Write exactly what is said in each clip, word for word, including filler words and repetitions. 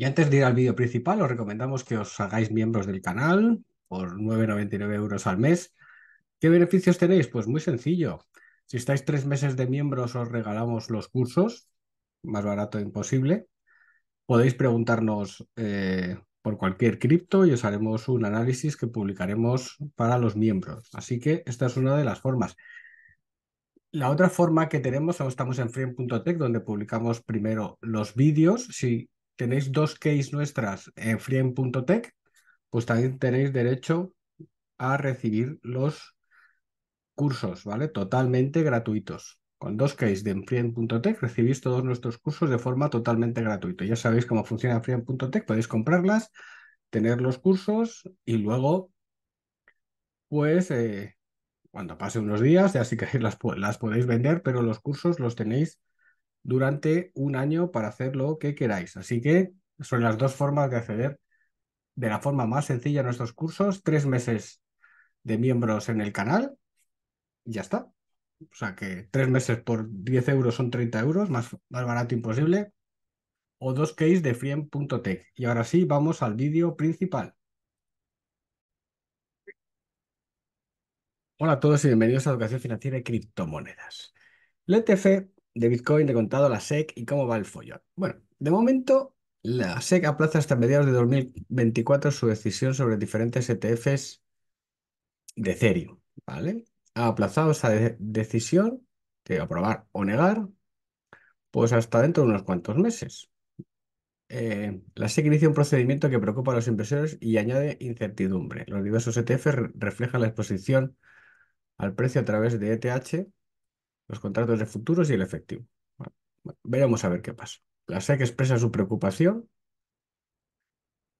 Y antes de ir al vídeo principal, os recomendamos que os hagáis miembros del canal por nueve con noventa y nueve euros al mes. ¿Qué beneficios tenéis? Pues muy sencillo. Si estáis tres meses de miembros, os regalamos los cursos, más barato imposible. Podéis preguntarnos eh, por cualquier cripto y os haremos un análisis que publicaremos para los miembros. Así que esta es una de las formas. La otra forma que tenemos, estamos en friend punto tech, donde publicamos primero los vídeos. Si tenéis dos keys nuestras en friend punto tech, pues también tenéis derecho a recibir los cursos, ¿vale? Totalmente gratuitos. Con dos keys de friend punto tech recibís todos nuestros cursos de forma totalmente gratuita. Ya sabéis cómo funciona friend punto tech, podéis comprarlas, tener los cursos y luego, pues, eh, cuando pase unos días, ya sí que las, las podéis vender, pero los cursos los tenéis durante un año para hacer lo que queráis. Así que son las dos formas de acceder de la forma más sencilla a nuestros cursos. Tres meses de miembros en el canal. Ya está. O sea que tres meses por diez euros son treinta euros, más, más barato imposible. O dos keys de friend punto tech. Y ahora sí, vamos al vídeo principal. Hola a todos y bienvenidos a Educación Financiera y Criptomonedas. El E T F de Bitcoin de contado, la S E C, y cómo va el follón. Bueno, de momento, la S E C aplaza hasta mediados de dos mil veinticuatro su decisión sobre diferentes E T Fs de Ethereum, ¿vale? Ha aplazado esa de decisión de aprobar o negar, pues hasta dentro de unos cuantos meses. Eh, la S E C inicia un procedimiento que preocupa a los inversores y añade incertidumbre. Los diversos E T F re reflejan la exposición al precio a través de E T H, los contratos de futuros y el efectivo. Bueno, veremos a ver qué pasa. La S E C expresa su preocupación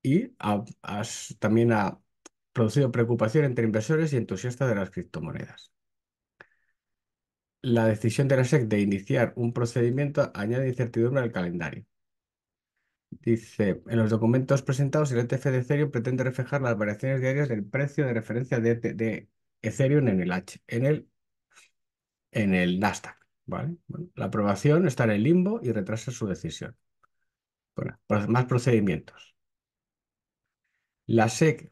y a, a, también ha producido preocupación entre inversores y entusiastas de las criptomonedas. La decisión de la S E C de iniciar un procedimiento añade incertidumbre al calendario. Dice, en los documentos presentados, el E T F de Ethereum pretende reflejar las variaciones diarias del precio de referencia de, de, de Ethereum en el, H, en, el, en el Nasdaq. ¿Vale? Bueno, la aprobación está en el limbo y retrasa su decisión. Bueno, más procedimientos. La S E C,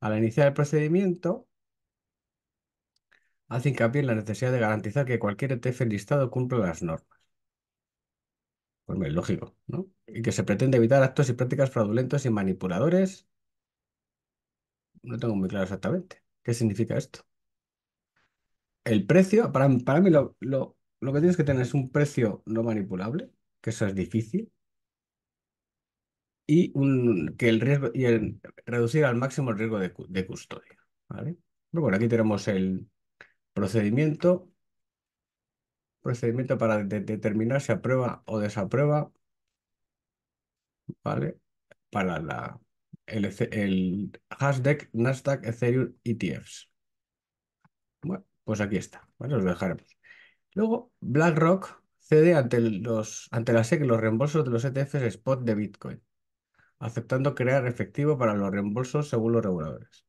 al iniciar el procedimiento, hace hincapié en la necesidad de garantizar que cualquier E T F listado cumpla las normas. Pues muy lógico, ¿no? Y que se pretende evitar actos y prácticas fraudulentos y manipuladores. No tengo muy claro exactamente qué significa esto. El precio, para, para mí lo, lo, lo que tienes que tener es un precio no manipulable, que eso es difícil. Y un, que el riesgo y el, reducir al máximo el riesgo de, de custodia, ¿vale? Pero bueno, aquí tenemos el procedimiento procedimiento para de, determinar si aprueba o desaprueba, ¿vale? Para la el, el hashtag Nasdaq Ethereum E T Fs. Bueno, pues aquí está, ¿vale? Los dejaremos. Luego, BlackRock cede ante, los, ante la S E C los reembolsos de los E T Fs spot de Bitcoin, aceptando crear efectivo para los reembolsos según los reguladores.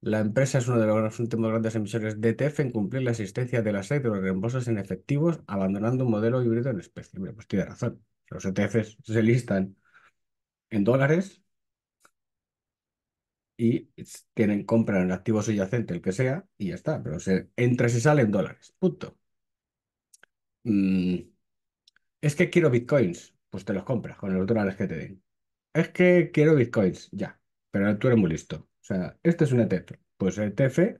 La empresa es uno de los últimos grandes emisores de E T F en cumplir la existencia de la S E C de los reembolsos en efectivos, abandonando un modelo híbrido en especie. Mira, pues tiene razón. Los E T Fs se listan en dólares y tienen compra en el activo subyacente, el que sea, y ya está. Pero se entra y se sale en dólares. Punto. Mm. Es que quiero bitcoins. Pues te los compras con los dólares que te den. Es que quiero bitcoins, ya, pero tú eres muy listo. O sea, este es un E T F. Pues el E T F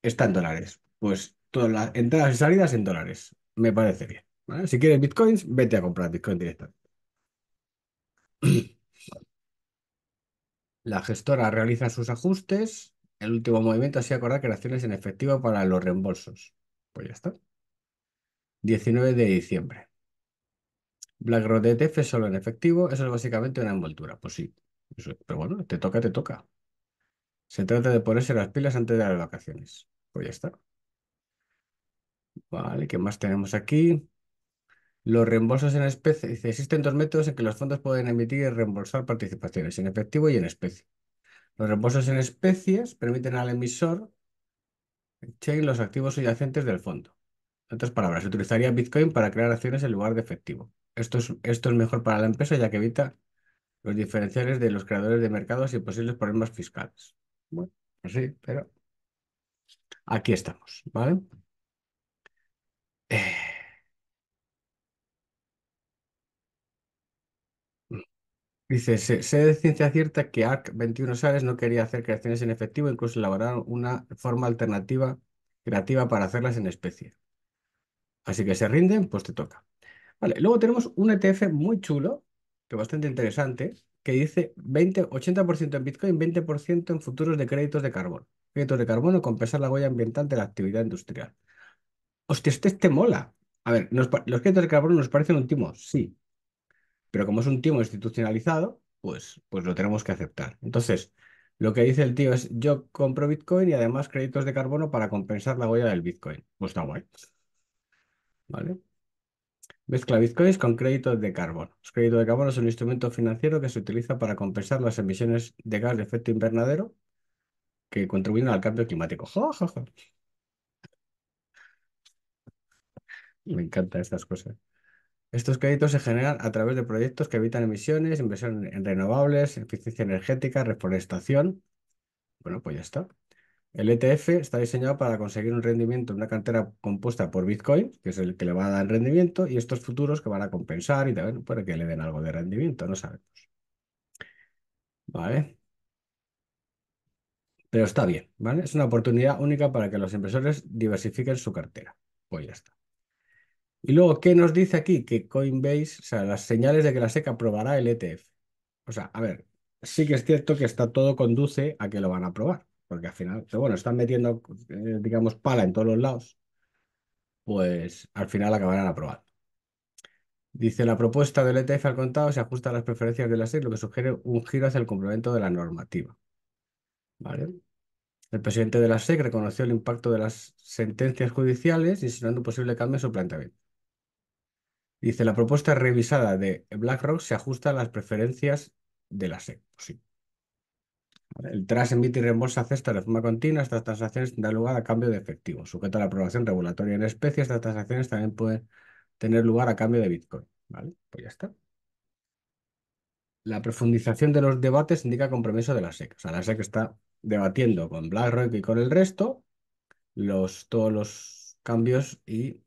está en dólares. Pues todas las entradas y salidas en dólares. Me parece bien, ¿vale? Si quieres bitcoins, vete a comprar bitcoin directamente. La gestora realiza sus ajustes. El último movimiento así acordar creaciones en efectivo para los reembolsos. Pues ya está. diecinueve de diciembre. BlackRock de E T F solo en efectivo, eso es básicamente una envoltura. Pues sí, eso, pero bueno, te toca, te toca. Se trata de ponerse las pilas antes de las vacaciones. Pues ya está. Vale, ¿qué más tenemos aquí? Los reembolsos en especie. Dice, existen dos métodos en que los fondos pueden emitir y reembolsar participaciones, en efectivo y en especie. Los reembolsos en especies permiten al emisor exchange los activos subyacentes del fondo. En otras palabras, se utilizaría Bitcoin para crear acciones en lugar de efectivo. Esto es, esto es mejor para la empresa ya que evita los diferenciales de los creadores de mercados y posibles problemas fiscales. Bueno, sí, pero aquí estamos, ¿vale? Eh, Dice, sé, sé de ciencia cierta que A R C veintiuno Sales no quería hacer creaciones en efectivo, incluso elaboraron una forma alternativa creativa para hacerlas en especie. Así que se rinden, pues te toca. Vale, luego tenemos un E T F muy chulo, que es bastante interesante, que dice veinte, ochenta por ciento en Bitcoin, veinte por ciento en futuros de créditos de carbono. Créditos de carbono, compensar la huella ambiental de la actividad industrial. Hostia, este, este mola. A ver, nos, los créditos de carbono nos parecen un timo, sí. Pero como es un timo institucionalizado, pues, pues lo tenemos que aceptar. Entonces, lo que dice el tío es, yo compro Bitcoin y además créditos de carbono para compensar la huella del Bitcoin. Pues está guay. ¿Vale? Mezcla Bitcoins con créditos de carbono. Los créditos de carbono es un instrumento financiero que se utiliza para compensar las emisiones de gas de efecto invernadero que contribuyen al cambio climático. ¡Ja, ja, ja! Me encantan estas cosas. Estos créditos se generan a través de proyectos que evitan emisiones, inversión en renovables, eficiencia energética, reforestación. Bueno, pues ya está. El E T F está diseñado para conseguir un rendimiento en una cartera compuesta por Bitcoin, que es el que le va a dar rendimiento, y estos futuros que van a compensar y también para que le den algo de rendimiento, no sabemos. Vale. Pero está bien, ¿vale? Es una oportunidad única para que los inversores diversifiquen su cartera. Pues ya está. Y luego, ¿qué nos dice aquí? Que Coinbase, o sea, las señales de que la S E C aprobará el E T F. O sea, a ver, sí que es cierto que está todo conduce a que lo van a aprobar, porque al final, pero bueno, están metiendo, eh, digamos, pala en todos los lados, pues al final acabarán aprobando. Dice, la propuesta del E T F al contado se ajusta a las preferencias de la S E C, lo que sugiere un giro hacia el complemento de la normativa. ¿Vale? El presidente de la S E C reconoció el impacto de las sentencias judiciales, insinuando un posible cambio en su planteamiento. Dice, la propuesta revisada de BlackRock se ajusta a las preferencias de la S E C. Sí. El T R A S emite y reembolsa cesta de forma continua. Estas transacciones dan lugar a cambio de efectivo. Sujeta a la aprobación regulatoria en especie, estas transacciones también pueden tener lugar a cambio de Bitcoin. ¿Vale? Pues ya está. La profundización de los debates indica compromiso de la S E C. O sea, la S E C está debatiendo con BlackRock y con el resto los, todos los cambios y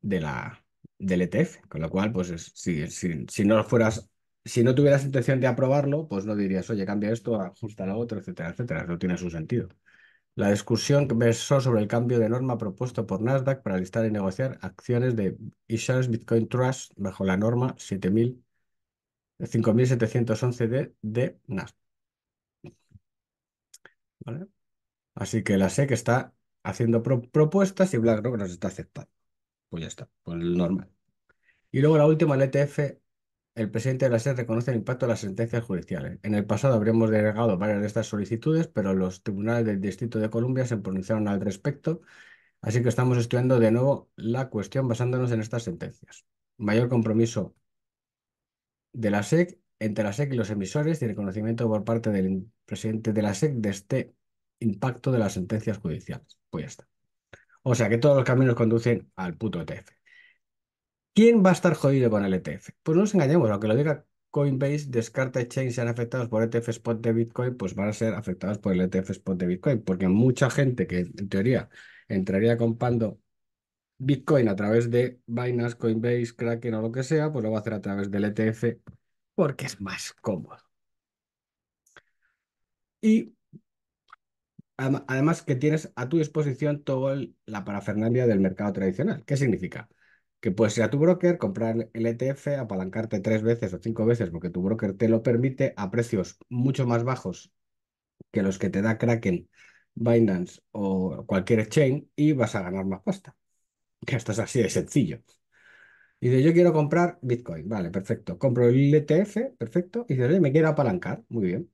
de la... del E T F, con lo cual, pues es, si, si, si no fueras, si no tuvieras intención de aprobarlo, pues no dirías, oye, cambia esto, ajusta lo otro, etcétera, etcétera. No tiene su sentido. La discusión versó sobre el cambio de norma propuesto por Nasdaq para listar y negociar acciones de iShares Bitcoin Trust bajo la norma cinco mil setecientos once de, de Nasdaq. ¿Vale? Así que la S E C está haciendo pro propuestas y BlackRock nos está aceptando. Pues ya está, pues normal. Y luego la última, el E T F, el presidente de la S E C reconoce el impacto de las sentencias judiciales. En el pasado habríamos denegado varias de estas solicitudes, pero los tribunales del Distrito de Columbia se pronunciaron al respecto, así que estamos estudiando de nuevo la cuestión basándonos en estas sentencias. Mayor compromiso de la S E C, entre la S E C y los emisores y reconocimiento por parte del presidente de la S E C de este impacto de las sentencias judiciales. Pues ya está. O sea que todos los caminos conducen al puto E T F. ¿Quién va a estar jodido con el E T F? Pues no nos engañemos, aunque lo diga Coinbase, Descarta Exchange sean afectados por E T F Spot de Bitcoin, pues van a ser afectados por el E T F Spot de Bitcoin, porque mucha gente que en teoría entraría comprando Bitcoin a través de Binance, Coinbase, Kraken o lo que sea, pues lo va a hacer a través del E T F porque es más cómodo. Y además que tienes a tu disposición toda la parafernalia del mercado tradicional. ¿Qué significa? Que puedes ir a tu broker, comprar el E T F, apalancarte tres veces o cinco veces porque tu broker te lo permite a precios mucho más bajos que los que te da Kraken, Binance o cualquier exchange y vas a ganar más pasta. Que esto es así de sencillo. Y dices, yo quiero comprar Bitcoin. Vale, perfecto. Compro el E T F, perfecto. Y dices, oye, me quiero apalancar. Muy bien.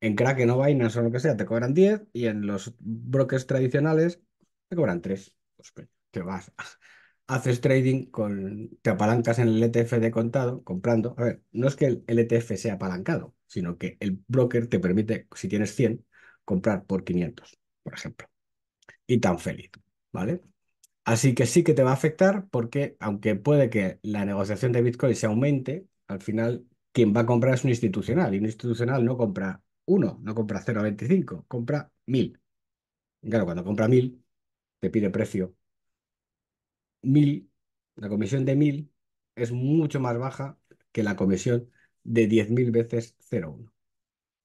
En Kraken o Binance o lo que sea te cobran diez y en los brokers tradicionales te cobran tres. Pues te vas, haces trading, con, te apalancas en el E T F de contado, comprando. A ver, no es que el, el E T F sea apalancado, sino que el broker te permite, si tienes cien, comprar por quinientos, por ejemplo. Y tan feliz, ¿vale? Así que sí que te va a afectar porque, aunque puede que la negociación de Bitcoin se aumente, al final quien va a comprar es un institucional, y un institucional no compra uno, no compra cero coma veinticinco, compra mil. Claro, cuando compra mil, te pide precio mil, la comisión de mil es mucho más baja que la comisión de diez mil veces cero coma uno.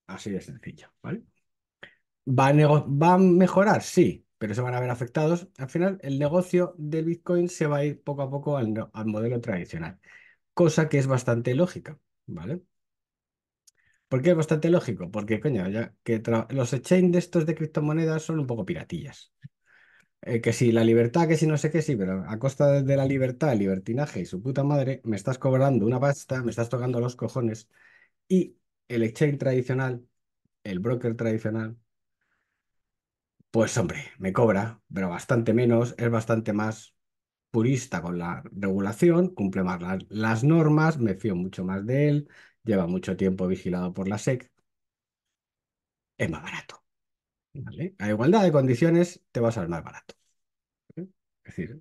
Así de sencillo, ¿vale? ¿Va a, ¿Va a mejorar? Sí, pero se van a ver afectados. Al final, el negocio del Bitcoin se va a ir poco a poco al, al modelo tradicional, cosa que es bastante lógica, ¿vale? ¿Por qué es bastante lógico? Porque, coño, ya que los exchanges de estos de criptomonedas son un poco piratillas. Eh, que si la libertad, que si no sé qué, sí, pero a costa de la libertad, el libertinaje y su puta madre, me estás cobrando una pasta, me estás tocando los cojones, y el exchange tradicional, el broker tradicional, pues hombre, me cobra, pero bastante menos, es bastante más purista con la regulación, cumple más la, las normas, me fío mucho más de él, lleva mucho tiempo vigilado por la S E C, es más barato, ¿vale? A igualdad de condiciones te vas al más barato, ¿eh? Es decir,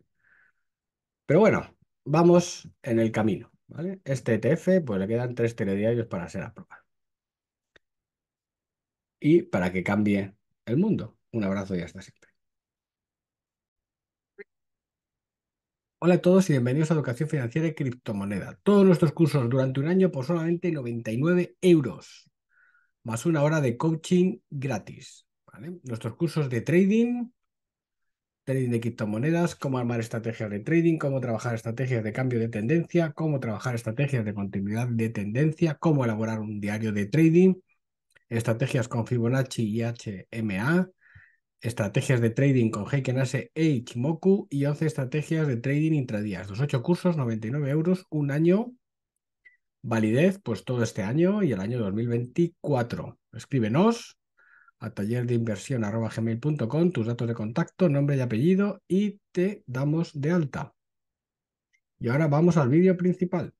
pero bueno, vamos en el camino, ¿vale? Este E T F, pues le quedan tres telediarios para ser aprobado y para que cambie el mundo. Un abrazo y hasta siempre. Hola a todos y bienvenidos a Educación Financiera y Criptomoneda. Todos nuestros cursos durante un año por solamente noventa y nueve euros, más una hora de coaching gratis, ¿vale? Nuestros cursos de trading, trading de criptomonedas, cómo armar estrategias de trading, cómo trabajar estrategias de cambio de tendencia, cómo trabajar estrategias de continuidad de tendencia, cómo elaborar un diario de trading, estrategias con Fibonacci y H M A, estrategias de trading con Heiken Ashi e Ichimoku y once estrategias de trading intradías. Los ocho cursos, noventa y nueve euros, un año, validez, pues todo este año y el año dos mil veinticuatro. Escríbenos a taller de inversión arroba gmail punto com, tus datos de contacto, nombre y apellido y te damos de alta. Y ahora vamos al vídeo principal.